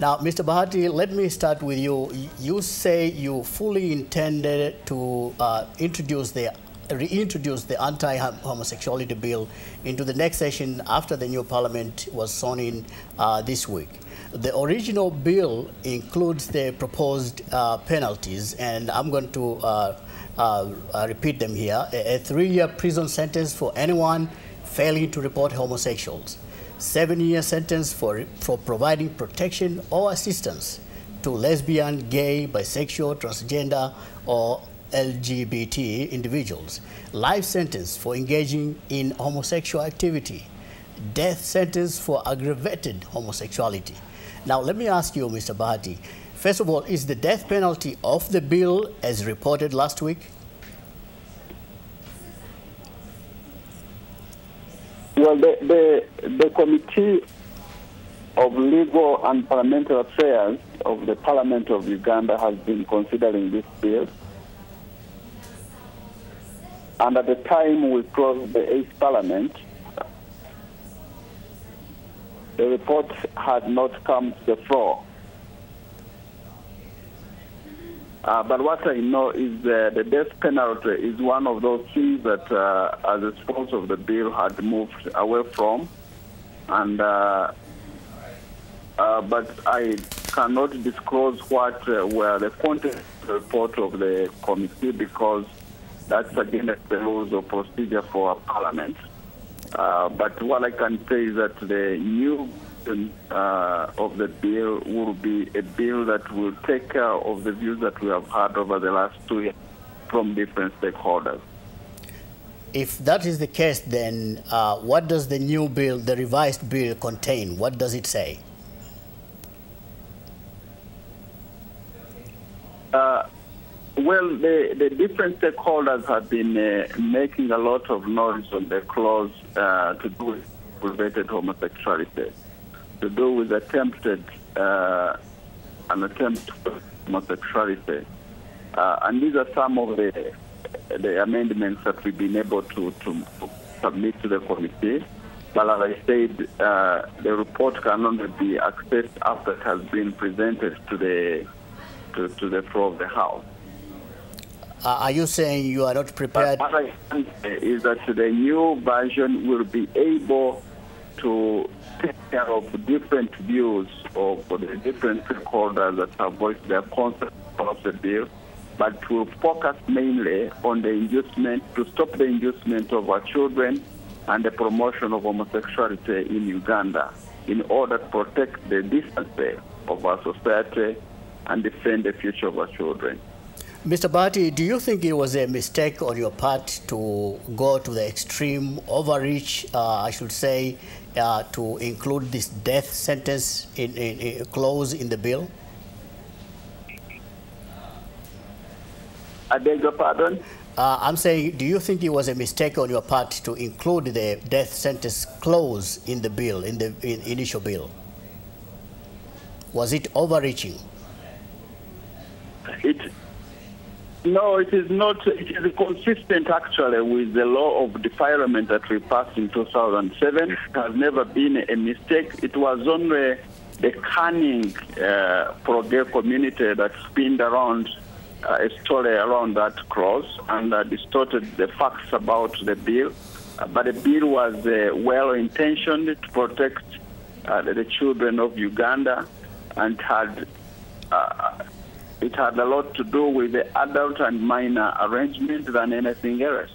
Now, Mr. Bahati, let me start with you. You say you fully intended to reintroduce the Anti-Homosexuality Bill into the next session after the new parliament was sworn in this week. The original bill includes the proposed penalties, and I'm going to repeat them here. A 3-year prison sentence for anyone failing to report homosexuals, 7-year sentence for providing protection or assistance to lesbian, gay, bisexual, transgender, or LGBT individuals, life sentence for engaging in homosexual activity, death sentence for aggravated homosexuality. Now, let me ask you, Mr. Bahati, first of all, is the death penalty of the bill as reported last week? Well, the Committee of Legal and Parliamentary Affairs of the Parliament of Uganda has been considering this bill. And at the time we closed the 8th Parliament, the report had not come to the floor. But what I know is that the death penalty is one of those things that, as a sponsor of the bill, had moved away from. And but I cannot disclose what were the content of the report of the committee, because that's against the rules of procedure for a parliament. But what I can say is that the new of the bill will be a bill that will take care of the views that we have had over the last 2 years from different stakeholders. If that is the case, then what does the new bill, the revised bill, contain? What does it say? Well, the different stakeholders have been making a lot of noise on the clause to do with aggravated homosexuality, to do with attempted homosexuality, and these are some of the amendments that we've been able to submit to the committee. But as I said, the report can only be accessed after it has been presented to the floor of the House. Are you saying you are not prepared? What I can say is that the new version will be able to take care of different views of the different stakeholders that have voiced their concerns of the bill, but will focus mainly on the inducement, to stop the inducement of our children and the promotion of homosexuality in Uganda, in order to protect the decency of our society and defend the future of our children. Mr. Bahati, do you think it was a mistake on your part to go to the extreme overreach, I should say, to include this death sentence in clause in the bill? I beg your pardon? I'm saying, do you think it was a mistake on your part to include the death sentence clause in the bill, in the initial bill? Was it overreaching? No, it is not. It is consistent, actually, with the law of defilement that we passed in 2007. It has never been a mistake. It was only the cunning pro-gay community that spinned around a story around that clause and distorted the facts about the bill. But the bill was well-intentioned to protect the children of Uganda, and had... It had a lot to do with the adult and minor arrangement than anything else.